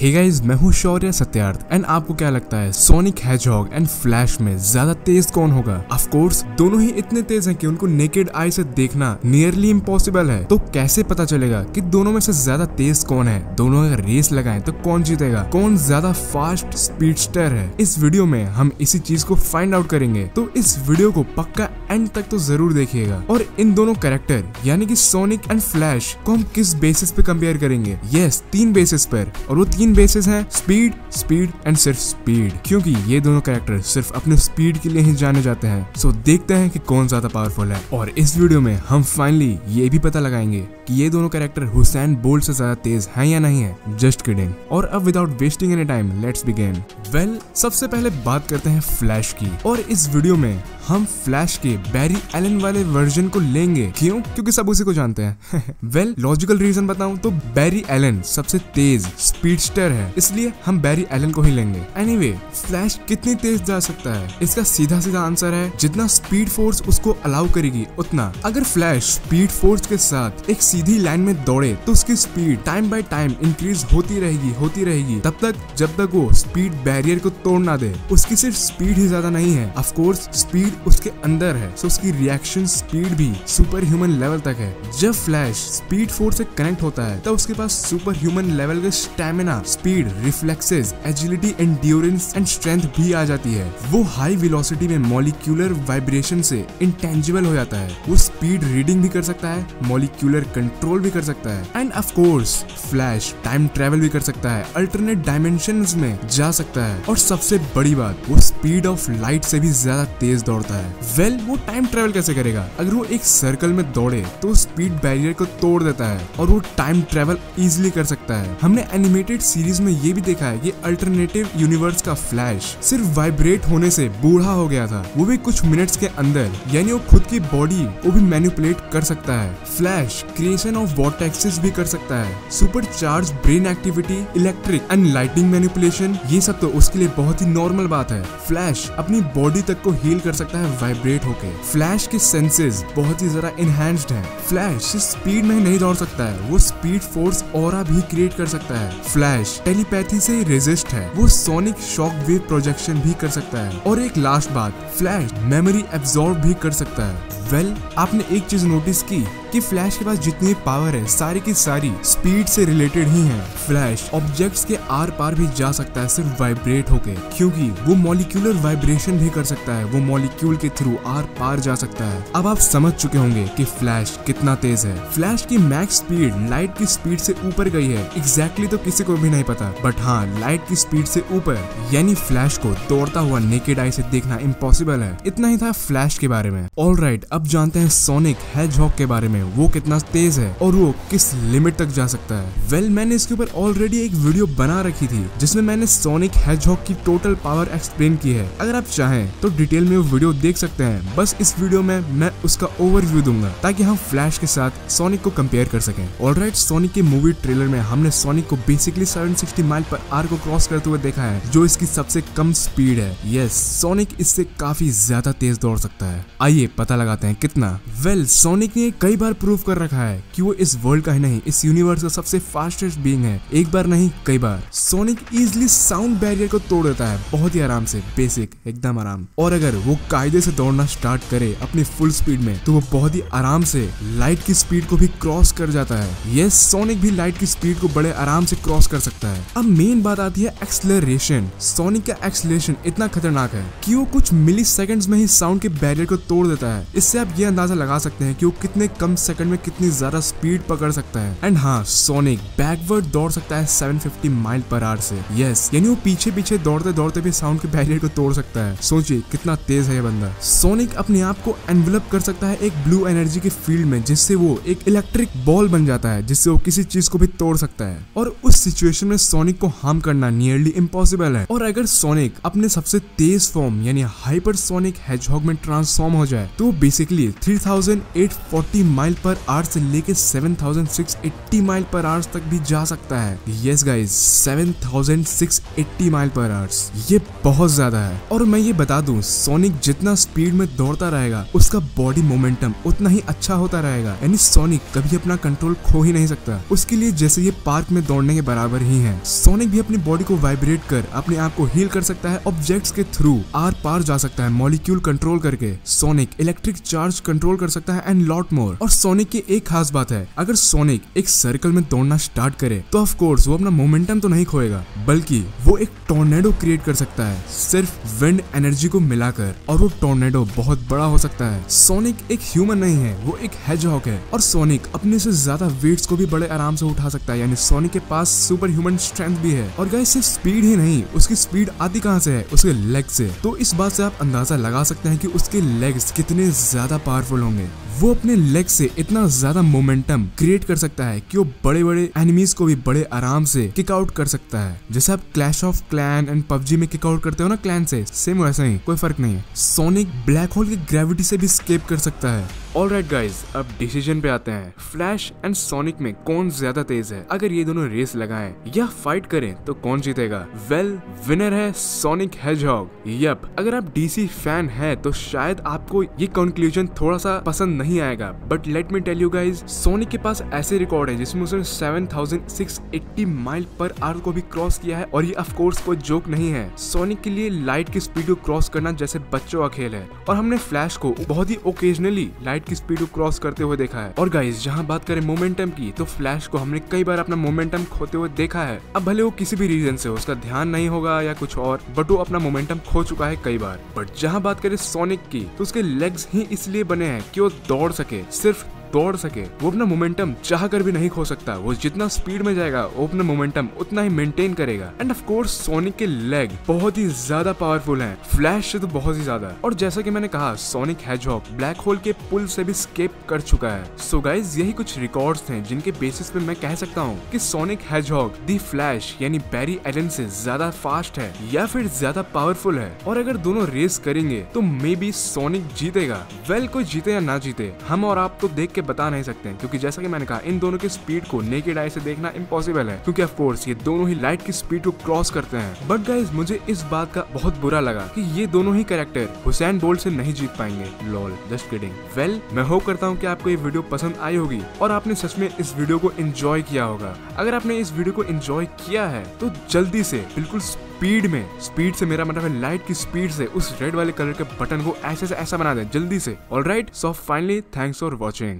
Hey guys, मैं हूं शौर्य Satyarth and आपको क्या लगता है सोनिक हैजहॉग एंड फ्लैश में ज्यादा तेज कौन होगा? ऑफ कोर्स दोनों ही इतने तेज हैं कि उनको नेकेड आई से देखना नियरली इम्पॉसिबल है, तो कैसे पता चलेगा कि दोनों में से ज्यादा तेज कौन है? दोनों अगर रेस लगाएं तो कौन जीतेगा, कौन ज्यादा फास्ट स्पीडस्टर है? इस वीडियो में हम इसी चीज को फाइंड आउट करेंगे, तो इस वीडियो को पक्का एंड तक तो जरूर देखिएगा। और इन दोनों कैरेक्टर यानी कि सोनिक एंड फ्लैश को हम किस बेसिस पे कंपेयर करेंगे? यस, 3 बेसिस पर, और वो 3 बेसिस हैं स्पीड, स्पीड एंड सिर्फ स्पीड, क्योंकि ये दोनों कैरेक्टर सिर्फ अपने स्पीड के लिए ही जाने जाते हैं। सो देखते हैं कि कौन ज्यादा पावरफुल है, और इस वीडियो में हम फाइनली ये भी पता लगाएंगे कि ये दोनों कैरेक्टर हुसैन बोल्ट से ज्यादा तेज हैं या नहीं है। Just kidding. और अब without wasting any time let's begin. Well, सबसे पहले बात करते हैं फ्लैश की, और इस वीडियो में हम फ्लैश के बैरी एलन वाले वर्जन को लेंगे। क्यों? क्योंकि सब उसी को जानते हैं। वेल, लॉजिकल रीजन बताऊं तो बैरी एलन सबसे तेज स्पीडस्टर है, इसलिए हम बैरी एलन को ही लेंगे। एनीवे, फ्लैश कितनी तेज जा सकता है? इसका सीधा सीधा आंसर है जितना स्पीड फोर्स उसको अलाउ करेगी उतना। अगर फ्लैश स्पीड फोर्स के साथ एक सीधी लाइन में दौड़े तो उसकी speed time by time increase होती रहेगी तब तक जब तक वो स्पीड बैरियर को तोड़ ना दे। उसकी सिर्फ स्पीड ही ज्यादा नहीं है, ऑफ कोर्स स्पीड उसके अंदर है, सो उसकी रिएक्शन स्पीड भी सुपर ह्यूमन लेवल तक है। जब फ्लैश स्पीड फोर्स से कनेक्ट होता है तब उसके पास सुपर ह्यूमन लेवल के stamina, speed, reflexes, agility, endurance and strength भी आ जाती है। वो हाई वेलोसिटी में मॉलिक्यूलर वाइब्रेशन से इंटेंजिबल हो जाता है। वो स्पीड रीडिंग भी कर सकता है, मॉलिक्यूलर कंट्रोल भी कर सकता है, and of course Flash time travel भी कर सकता है, अल्टरनेट डायमेंशंस में जा सकता है, और सबसे बड़ी बात वो स्पीड ऑफ लाइट से भी ज्यादा तेज दौड़ता है। वेल, वो टाइम ट्रेवल कैसे करेगा? अगर वो एक सर्कल में दौड़े तो स्पीड बैरियर को तोड़ देता है और वो टाइम ट्रेवल इजीली कर सकता है। हमने एनिमेटेड सीरीज में ये भी देखा है कि अल्टरनेटिव यूनिवर्स का फ्लैश सिर्फ वाइब्रेट होने से बूढ़ा हो गया था, वो भी कुछ मिनट्स के अंदर, यानी वो खुद की बॉडी को भी मैनिपुलेट कर सकता है। फ्लैश क्रिएशन ऑफ वॉर्टेक्सेस भी कर सकता है, super charge brain activity, electric and lighting manipulation, ये सब तो उसके लिए बहुत ही नॉर्मल बात है। फ्लैश अपनी बॉडी तक को हील कर सकता है वाइब्रेट होके। फ्लैश के सेंसेस बहुत ही ज्यादा एनहांस्ड हैं। फ्लैश स्पीड में नहीं दौड़ सकता है, वो स्पीड फोर्स ऑरा भी क्रिएट कर सकता है। फ्लैश टेलीपैथी से रेजिस्ट है, वो सोनिक शॉक वेव प्रोजेक्शन भी कर सकता है। और एक लास्ट बात, फ्लैश मेमोरी एब्जॉर्ब भी कर सकता है। वेल, आपने एक चीज नोटिस की कि फ्लैश के पास जितनी पावर है सारी की सारी स्पीड से रिलेटेड ही है। फ्लैश ऑब्जेक्ट्स के आर पार भी जा सकता है सिर्फ वाइब्रेट होके, क्योंकि वो मॉलिक्यूलर वाइब्रेशन भी कर सकता है, वो मॉलिक्यूल के थ्रू आर पार जा सकता है। अब आप समझ चुके होंगे कि फ्लैश कितना तेज है। फ्लैश की मैक्स स्पीड लाइट की स्पीड से ऊपर गई है। एग्जैक्टली तो किसी को भी नहीं पता, बट हाँ, लाइट की स्पीड से ऊपर, यानी फ्लैश को दौड़ता हुआ नेकेड आई से देखना इम्पॉसिबल है। इतना ही था फ्लैश के बारे में। ऑलराइट, अब जानते हैं सोनिक हैजहॉग के बारे में, वो कितना तेज है और वो किस लिमिट तक जा सकता है। वेल, मैंने इसके ऊपर ऑलरेडी एक वीडियो बना रखी थी जिसमें मैंने सोनिक हैजहॉग की टोटल पावर एक्सप्लेन की है। अगर आप चाहें तो डिटेल में वो वीडियो देख सकते हैं, बस इस वीडियो में मैं उसका ओवरव्यू दूंगा ताकि हम फ्लैश के साथ सोनिक को कंपेयर कर सकें। ऑलराइट, सोनिक के मूवी ट्रेलर में हमने सोनिक को बेसिकली 760 माइल पर आर को क्रॉस करते हुए देखा है, जो इसकी सबसे कम स्पीड है। यस, सोनिक इससे काफी ज्यादा तेज दौड़ सकता है। आइए पता लगाते हैं कितना। वेल, सोनिक ने कई बार प्रूव कर रखा है कि वो इस वर्ल्ड का ही नहीं, इस यूनिवर्स का सबसे फास्टेस्ट बीइंग है। एक बार नहीं, कई बार। सोनिक इजिली साउंड बैरियर को तोड़ देता है, बहुत ही आराम से, बेसिक, एकदम आराम। और अगर वो कायदे से दौड़ना स्टार्ट करे अपनी फुल स्पीड में तो वो बहुत ही आराम से लाइट की स्पीड को भी क्रॉस कर जाता है। यस, सोनिक भी लाइट की स्पीड को बड़े आराम से क्रॉस कर सकता है। अब मेन बात आती है एक्सलरेशन। सोनिक का एक्सलरेशन इतना खतरनाक है कि वो कुछ मिली सेकंड्स में ही साउंड के बैरियर को तोड़ देता है। इससे आप ये अंदाजा लगा सकते हैं कि वो कितने कम सेकंड में कितनी ज्यादा स्पीड पकड़ सकता है। एंड हाँ, सोनिक बैकवर्ड दौड़ सकता है 750 माइल पर आवर से। यस, यानी वो पीछे पीछे दौड़ते दौड़ते भी साउंड के बैरियर को तोड़ सकता है। सोचिए कितना तेज है ये बंदा। सोनिक अपने आप को एनवलप कर सकता है एक ब्लू एनर्जी के फील्ड में, जिससे वो एक इलेक्ट्रिक बॉल बन जाता है, जिससे वो किसी चीज को भी तोड़ सकता है। और उस सिचुएशन में सोनिक को हार्म करना नियरली इम्पॉसिबल है। और अगर सोनिक अपने सबसे तेज फॉर्म यानी हाइपर सोनिक हैजहॉग में ट्रांसफॉर्म हो जाए तो बेसिकली 3840 माइल पर आवर से लेके 7680 माइल पर आवर्स तक भी जा सकता है। Yes guys, 7680 mile per hours, ये बहुत ज्यादा है। और मैं ये बता दूं, सोनिक जितना स्पीड में दौड़ता रहेगा उसका बॉडी मोमेंटम उतना ही अच्छा होता रहेगा, यानी सोनिक कभी अपना कंट्रोल खो ही नहीं सकता। उसके लिए जैसे ये पार्क में दौड़ने के बराबर ही है। सोनिक भी अपनी बॉडी को वाइब्रेट कर अपने आप को हील कर सकता है, ऑब्जेक्ट्स के थ्रू आर पार जा सकता है मॉलिक्यूल कंट्रोल करके। सोनिक इलेक्ट्रिक चार्ज कंट्रोल कर सकता है एंड लॉट मोर। और सोनिक की एक खास बात है, अगर सोनिक एक सर्कल में दौड़ना स्टार्ट करे तो ऑफ कोर्स वो अपना मोमेंटम तो नहीं खोएगा, बल्कि वो एक टॉर्नेडो क्रिएट कर सकता है सिर्फ विंड एनर्जी को मिलाकर, और वो टॉर्नेडो बहुत बड़ा हो सकता है। सोनिक एक ह्यूमन नहीं है, वो एक हैजहॉग है। और सोनिक अपने से ज्यादा वेट्स को भी बड़े आराम से उठा सकता है, यानी सोनिक के पास सुपर ह्यूमन स्ट्रेंथ भी है। और गाइस, सिर्फ स्पीड ही नहीं, उसकी स्पीड आती कहाँ से है? उसके लेग से। तो इस बात से आप अंदाजा लगा सकते हैं कि उसके लेग्स कितने ज्यादा पावरफुल होंगे। वो अपने लेग से इतना ज्यादा मोमेंटम क्रिएट कर सकता है कि वो बड़े बड़े एनिमीज को भी बड़े आराम से किक आउट कर सकता है। जैसे आप Clash of Clan and PUBG में किक आउट करते हो ना क्लैन से, सेम वैसा ही, कोई फर्क नहीं है। सोनिक ब्लैक होल की ग्रेविटी से भी एस्केप कर सकता है। ऑलराइट गाइज, अब डिसीजन पे आते हैं। फ्लैश एंड सोनिक में कौन ज्यादा तेज है? अगर ये दोनों रेस लगाएं या फाइट करें तो कौन जीतेगा? वेल, विनर है सोनिक हैजहॉग। यप, अगर आप डीसी फैन हैं तो शायद आपको ये कंक्लूजन थोड़ा सा पसंद नहीं आएगा, but let me tell you guys, Sonic के पास ऐसे रिकॉर्ड है जिसमें उसने 7680 माइल पर आवर को भी क्रॉस किया है। और ये ऑफकोर्स कोई जोक नहीं है। सोनिक के लिए लाइट की स्पीड को क्रॉस करना जैसे बच्चों का खेल है, और हमने फ्लैश को बहुत ही ओकेजनली लाइट की स्पीड को क्रॉस करते हुए देखा है। और गाइस, जहां बात करें मोमेंटम की, तो फ्लैश को हमने कई बार अपना मोमेंटम खोते हुए देखा है। अब भले वो किसी भी रीजन से हो, उसका ध्यान नहीं होगा या कुछ और, बट वो अपना मोमेंटम खो चुका है कई बार। बट जहां बात करें सोनिक की, तो उसके लेग्स ही इसलिए बने हैं कि वो दौड़ सके, सिर्फ दौड़ सके। वो अपना मोमेंटम चाह कर भी नहीं खो सकता। वो जितना स्पीड में जाएगा वो अपना मोमेंटम उतना ही मेंटेन करेगा। एंड ऑफ कोर्स सोनिक के लेग बहुत ही ज्यादा पावरफुल हैं, फ्लैश से तो बहुत ही ज्यादा। और जैसा कि मैंने कहा, सोनिक हैजहॉग ब्लैक होल के पुल से भी एस्केप कर चुका है। सो गाइज, यही कुछ रिकॉर्ड्स हैं जिनके बेसिस पे मैं कह सकता हूँ कि सोनिक हैजहॉग दी फ्लैश यानी बैरी एलन से ज्यादा फास्ट है या फिर ज्यादा पावरफुल है। और अगर दोनों रेस करेंगे तो मे बी सोनिक जीतेगा। वेल, कोई जीते या ना जीते, हम और आप तो देख के बता नहीं सकते, क्योंकि जैसा कि मैंने कहा, इन दोनों की स्पीड को नेकेड आई से देखना इम्पॉसिबल है, क्योंकि ऑफ कोर्स ये दोनों ही लाइट की स्पीड को क्रॉस करते हैं। बट गाइस, मुझे इस बात का बहुत बुरा लगा कि ये दोनों ही कैरेक्टर हुसैन बोल्ट से नहीं जीत पाएंगे। Lol, just kidding. वेल, मैं होप करता हूँ कि आपको ये वीडियो पसंद आई होगी और आपने सच में इस वीडियो को एंजॉय किया होगा। अगर आपने इस वीडियो को एंजॉय किया है तो जल्दी से, बिल्कुल स्पीड में, स्पीड से मेरा मतलब है लाइट की स्पीड से, उस रेड वाले कलर के बटन को ऐसे से ऐसा बना दें जल्दी से। Alright, so finally thanks for watching.